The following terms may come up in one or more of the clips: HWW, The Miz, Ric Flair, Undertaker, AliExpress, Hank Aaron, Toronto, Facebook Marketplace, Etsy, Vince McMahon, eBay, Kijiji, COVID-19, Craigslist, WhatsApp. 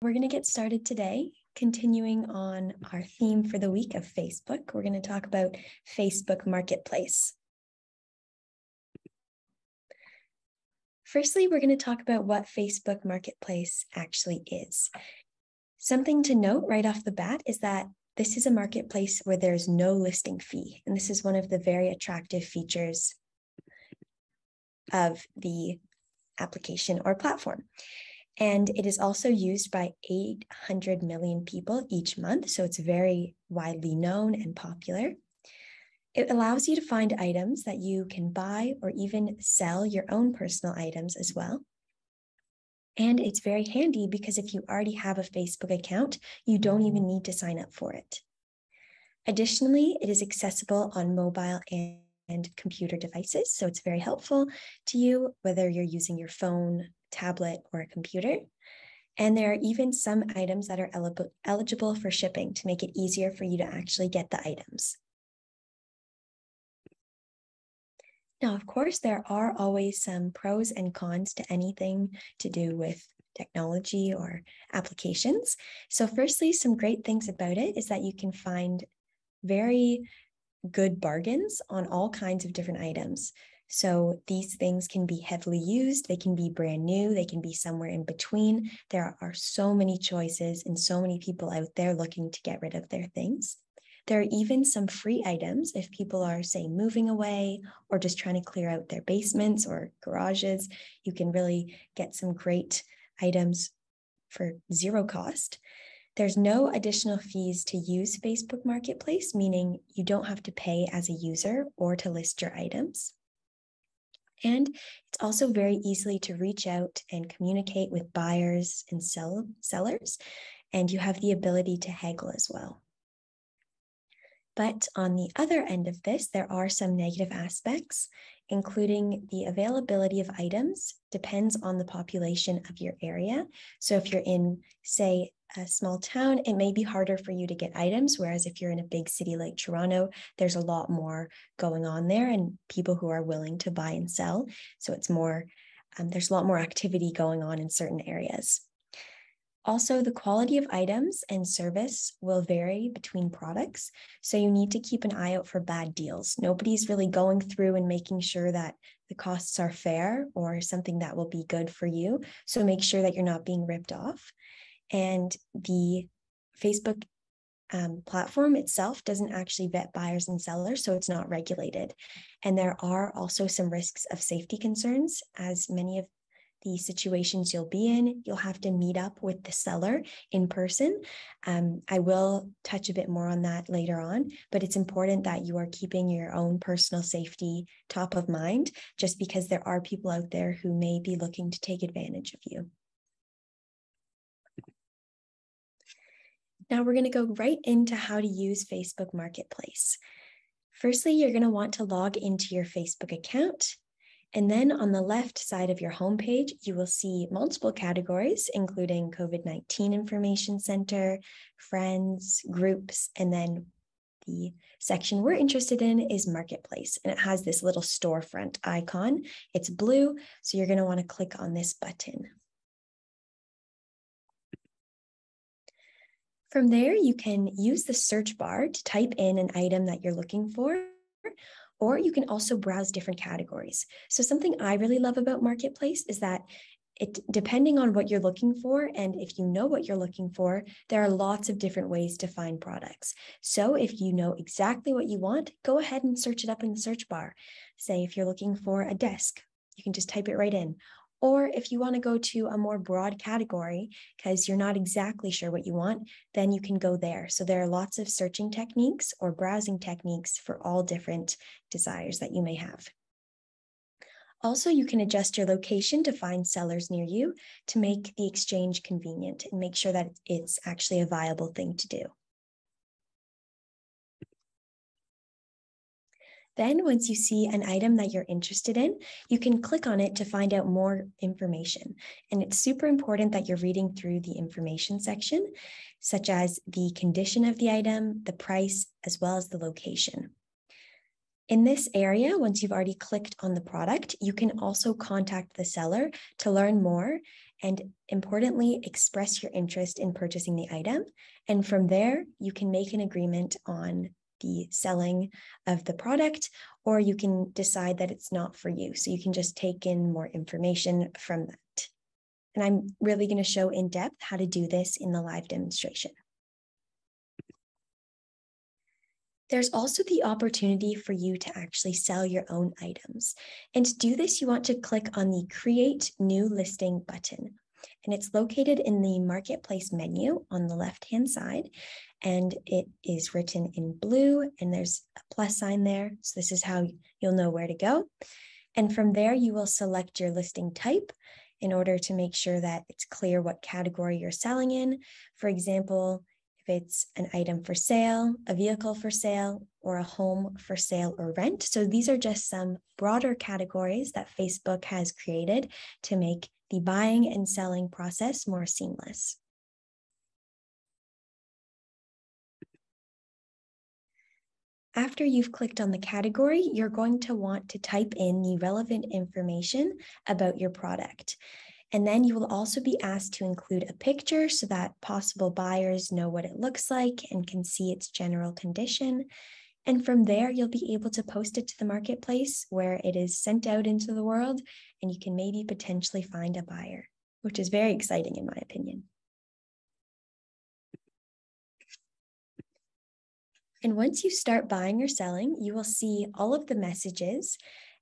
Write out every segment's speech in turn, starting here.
We're going to get started today, continuing on our theme for the week of Facebook. We're going to talk about Facebook Marketplace. Firstly, we're going to talk about what Facebook Marketplace actually is. Something to note right off the bat is that this is a marketplace where there's no listing fee, and this is one of the very attractive features of the application or platform. And it is also used by 800 million people each month, so it's very widely known and popular. It allows you to find items that you can buy or even sell your own personal items as well. And it's very handy because if you already have a Facebook account, you don't even need to sign up for it. Additionally, it is accessible on mobile and computer devices, so it's very helpful to you, whether you're using your phone, tablet, or a computer. And there are even some items that are eligible for shipping to make it easier for you to actually get the items. Now, of course, there are always some pros and cons to anything to do with technology or applications. So firstly, some great things about it is that you can find very good bargains on all kinds of different items. So these things can be heavily used, they can be brand new, they can be somewhere in between. There are so many choices and so many people out there looking to get rid of their things. There are even some free items if people are, say, moving away or just trying to clear out their basements or garages. You can really get some great items for zero cost. There's no additional fees to use Facebook Marketplace, meaning you don't have to pay as a user or to list your items. And it's also very easy to reach out and communicate with buyers and sellers, and you have the ability to haggle as well. But on the other end of this, there are some negative aspects, including the availability of items depends on the population of your area. So if you're in, say, a small town, it may be harder for you to get items, whereas if you're in a big city like Toronto, there's a lot more going on there and people who are willing to buy and sell. So it's more, there's a lot more activity going on in certain areas. Also, the quality of items and service will vary between products, so you need to keep an eye out for bad deals. Nobody's really going through and making sure that the costs are fair or something that will be good for you, so make sure that you're not being ripped off. And the Facebook platform itself doesn't actually vet buyers and sellers, so it's not regulated. And there are also some risks of safety concerns, as many of the situations you'll be in, you'll have to meet up with the seller in person. I will touch a bit more on that later on, but it's important that you are keeping your own personal safety top of mind, just because there are people out there who may be looking to take advantage of you. Now we're going to go right into how to use Facebook Marketplace. Firstly, you're going to want to log into your Facebook account. And then on the left side of your homepage, you will see multiple categories, including COVID-19 Information Center, Friends, Groups, and then the section we're interested in is Marketplace. And it has this little storefront icon. It's blue, so you're going to want to click on this button. From there, you can use the search bar to type in an item that you're looking for, or you can also browse different categories. So something I really love about Marketplace is that depending on what you're looking for, and if you know what you're looking for, there are lots of different ways to find products. So if you know exactly what you want, go ahead and search it up in the search bar. Say if you're looking for a desk, you can just type it right in. Or if you want to go to a more broad category because you're not exactly sure what you want, then you can go there. So there are lots of searching techniques or browsing techniques for all different desires that you may have. Also, you can adjust your location to find sellers near you to make the exchange convenient and make sure that it's actually a viable thing to do. Then once you see an item that you're interested in, you can click on it to find out more information. And it's super important that you're reading through the information section, such as the condition of the item, the price, as well as the location. In this area, once you've already clicked on the product, you can also contact the seller to learn more and, importantly, express your interest in purchasing the item. And from there, you can make an agreement on the selling of the product, or you can decide that it's not for you. So you can just take in more information from that. And I'm really going to show in depth how to do this in the live demonstration. There's also the opportunity for you to actually sell your own items. And to do this, you want to click on the Create New Listing button. And it's located in the Marketplace menu on the left-hand side. And it is written in blue, and there's a plus sign there. So this is how you'll know where to go. And from there, you will select your listing type in order to make sure that it's clear what category you're selling in. For example, if it's an item for sale, a vehicle for sale, or a home for sale or rent. So these are just some broader categories that Facebook has created to make the buying and selling process more seamless. After you've clicked on the category, you're going to want to type in the relevant information about your product. And then you will also be asked to include a picture so that possible buyers know what it looks like and can see its general condition. And from there, you'll be able to post it to the marketplace where it is sent out into the world, and you can maybe potentially find a buyer, which is very exciting in my opinion. And once you start buying or selling, you will see all of the messages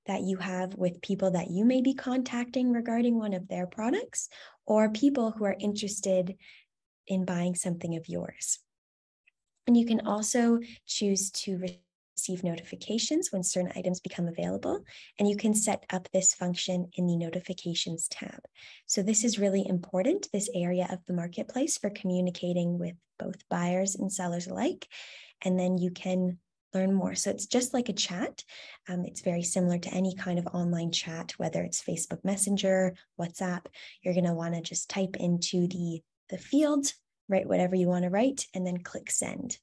that you have with people that you may be contacting regarding one of their products, or people who are interested in buying something of yours. And you can also choose to receive notifications when certain items become available, and you can set up this function in the notifications tab. So this is really important, this area of the marketplace, for communicating with both buyers and sellers alike. And then you can learn more. So it's just like a chat. It's very similar to any kind of online chat, whether it's Facebook Messenger, WhatsApp. You're going to want to just type into the field, write whatever you want to write, and then click send.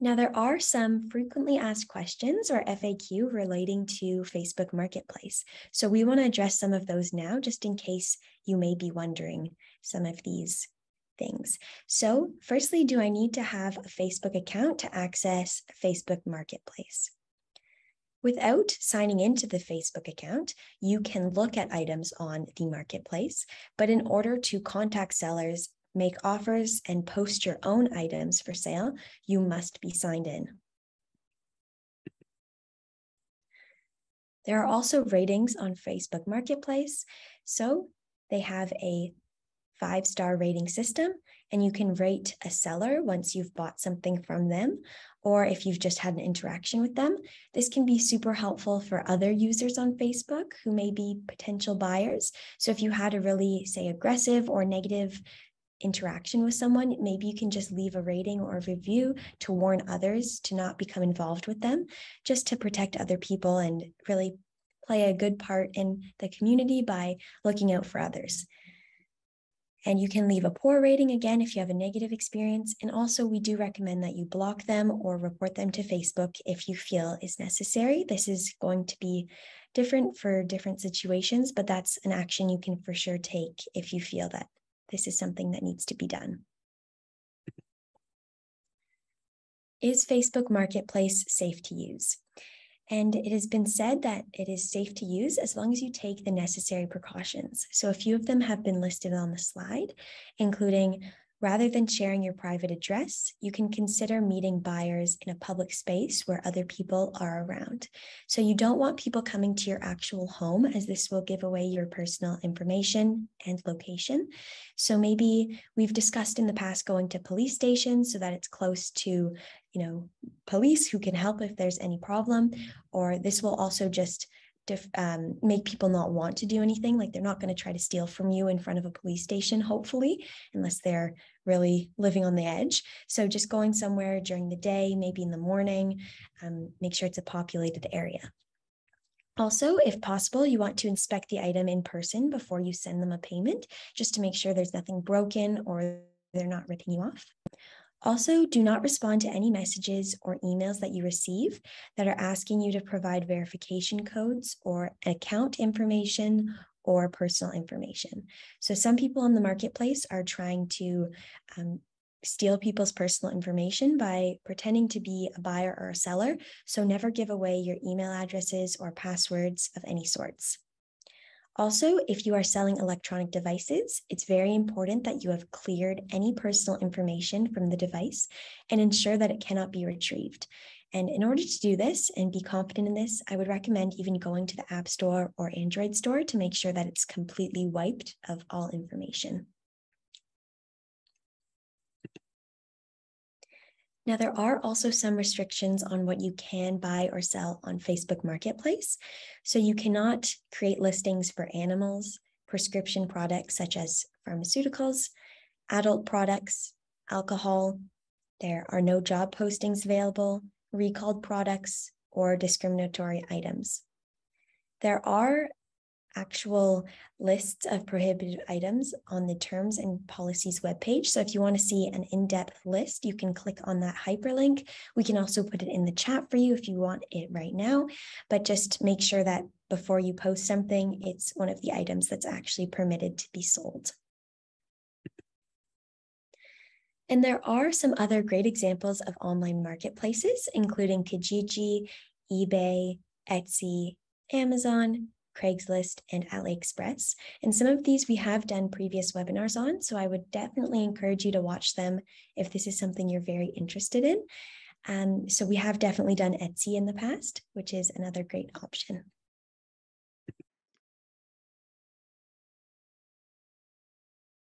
Now, there are some frequently asked questions, or FAQ, relating to Facebook Marketplace. So we want to address some of those now, just in case you may be wondering some of these things. So firstly, do I need to have a Facebook account to access Facebook Marketplace? Without signing into the Facebook account, you can look at items on the marketplace, but in order to contact sellers, make offers, and post your own items for sale, you must be signed in. There are also ratings on Facebook Marketplace. So they have a 5-star rating system, and you can rate a seller once you've bought something from them, or if you've just had an interaction with them. This can be super helpful for other users on Facebook who may be potential buyers. So if you had a really, say, aggressive or negative interaction with someone, maybe you can just leave a rating or a review to warn others to not become involved with them, just to protect other people and really play a good part in the community by looking out for others. And you can leave a poor rating again if you have a negative experience. And also, we do recommend that you block them or report them to Facebook if you feel is necessary. This is going to be different for different situations, but that's an action you can for sure take if you feel that this is something that needs to be done. Is Facebook Marketplace safe to use? And it has been said that it is safe to use as long as you take the necessary precautions. So a few of them have been listed on the slide, including rather than sharing your private address, you can consider meeting buyers in a public space where other people are around. So you don't want people coming to your actual home, as this will give away your personal information and location. So maybe we've discussed in the past going to police stations so that it's close to, police who can help if there's any problem, or this will also just make people not want to do anything. Like, they're not going to try to steal from you in front of a police station, hopefully, unless they're really living on the edge. So just going somewhere during the day, maybe in the morning, make sure it's a populated area. Also, if possible, you want to inspect the item in person before you send them a payment, just to make sure there's nothing broken or they're not ripping you off. Also, do not respond to any messages or emails that you receive that are asking you to provide verification codes or account information or personal information. So some people on the marketplace are trying to steal people's personal information by pretending to be a buyer or a seller. So never give away your email addresses or passwords of any sorts. Also, if you are selling electronic devices, it's very important that you have cleared any personal information from the device and ensure that it cannot be retrieved. And in order to do this and be confident in this, I would recommend even going to the App Store or Android store to make sure that it's completely wiped of all information. Now, there are also some restrictions on what you can buy or sell on Facebook Marketplace. So you cannot create listings for animals, prescription products such as pharmaceuticals, adult products, alcohol. There are no job postings available, recalled products, or discriminatory items. There are actual lists of prohibited items on the Terms and Policies webpage. So if you want to see an in-depth list, you can click on that hyperlink. We can also put it in the chat for you if you want it right now, but just make sure that before you post something, it's one of the items that's actually permitted to be sold. And there are some other great examples of online marketplaces, including Kijiji, eBay, Etsy, Amazon, Craigslist, and AliExpress. And some of these we have done previous webinars on, so I would definitely encourage you to watch them if this is something you're very interested in. So we have definitely done Etsy in the past, which is another great option.